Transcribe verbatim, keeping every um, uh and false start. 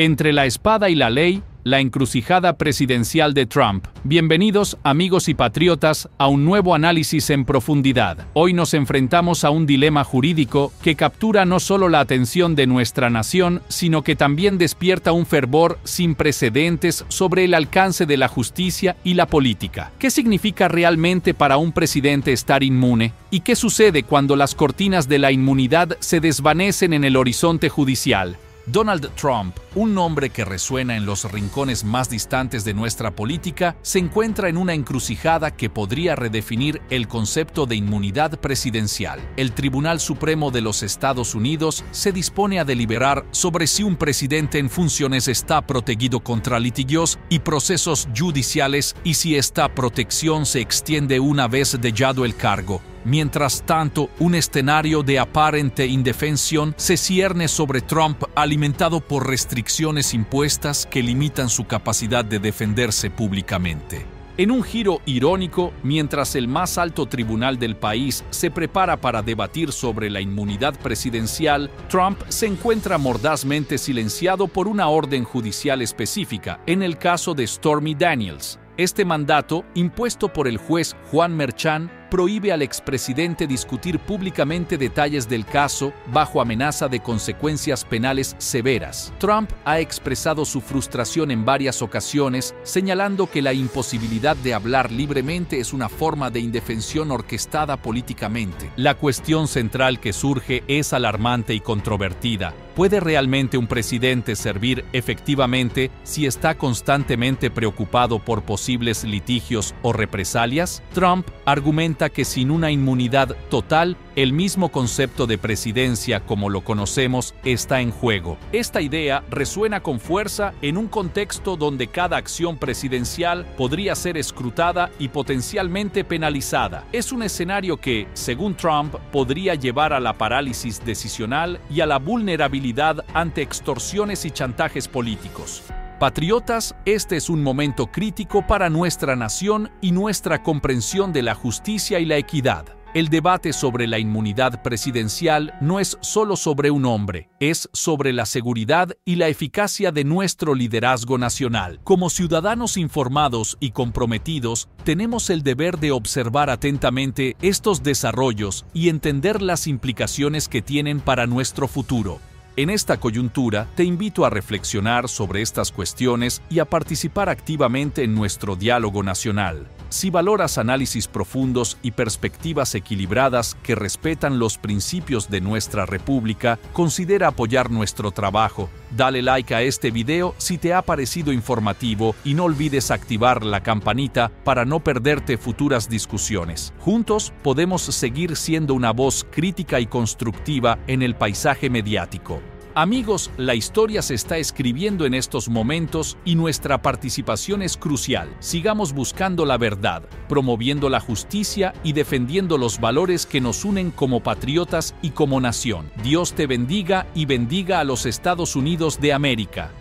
Entre la espada y la ley, la encrucijada presidencial de Trump. Bienvenidos, amigos y patriotas, a un nuevo análisis en profundidad. Hoy nos enfrentamos a un dilema jurídico que captura no solo la atención de nuestra nación, sino que también despierta un fervor sin precedentes sobre el alcance de la justicia y la política. ¿Qué significa realmente para un presidente estar inmune? ¿Y qué sucede cuando las cortinas de la inmunidad se desvanecen en el horizonte judicial? Donald Trump, un nombre que resuena en los rincones más distantes de nuestra política, se encuentra en una encrucijada que podría redefinir el concepto de inmunidad presidencial. El Tribunal Supremo de los Estados Unidos se dispone a deliberar sobre si un presidente en funciones está protegido contra litigios y procesos judiciales y si esta protección se extiende una vez dejado el cargo. Mientras tanto, un escenario de aparente indefensión se cierne sobre Trump, alimentado por restricciones impuestas que limitan su capacidad de defenderse públicamente. En un giro irónico, mientras el más alto tribunal del país se prepara para debatir sobre la inmunidad presidencial, Trump se encuentra mordazmente silenciado por una orden judicial específica, en el caso de Stormy Daniels. Este mandato, impuesto por el juez Juan Merchán, prohíbe al expresidente discutir públicamente detalles del caso bajo amenaza de consecuencias penales severas. Trump ha expresado su frustración en varias ocasiones, señalando que la imposibilidad de hablar libremente es una forma de indefensión orquestada políticamente. La cuestión central que surge es alarmante y controvertida. ¿Puede realmente un presidente servir efectivamente si está constantemente preocupado por posibles litigios o represalias? Trump argumenta que sin una inmunidad total, el mismo concepto de presidencia como lo conocemos está en juego. Esta idea resuena con fuerza en un contexto donde cada acción presidencial podría ser escrutada y potencialmente penalizada. Es un escenario que, según Trump, podría llevar a la parálisis decisional y a la vulnerabilidad ante extorsiones y chantajes políticos. Patriotas, este es un momento crítico para nuestra nación y nuestra comprensión de la justicia y la equidad. El debate sobre la inmunidad presidencial no es solo sobre un hombre, es sobre la seguridad y la eficacia de nuestro liderazgo nacional. Como ciudadanos informados y comprometidos, tenemos el deber de observar atentamente estos desarrollos y entender las implicaciones que tienen para nuestro futuro. En esta coyuntura, te invito a reflexionar sobre estas cuestiones y a participar activamente en nuestro diálogo nacional. Si valoras análisis profundos y perspectivas equilibradas que respetan los principios de nuestra república, considera apoyar nuestro trabajo. Dale like a este video si te ha parecido informativo y no olvides activar la campanita para no perderte futuras discusiones. Juntos podemos seguir siendo una voz crítica y constructiva en el paisaje mediático. Amigos, la historia se está escribiendo en estos momentos y nuestra participación es crucial. Sigamos buscando la verdad, promoviendo la justicia y defendiendo los valores que nos unen como patriotas y como nación. Dios te bendiga y bendiga a los Estados Unidos de América.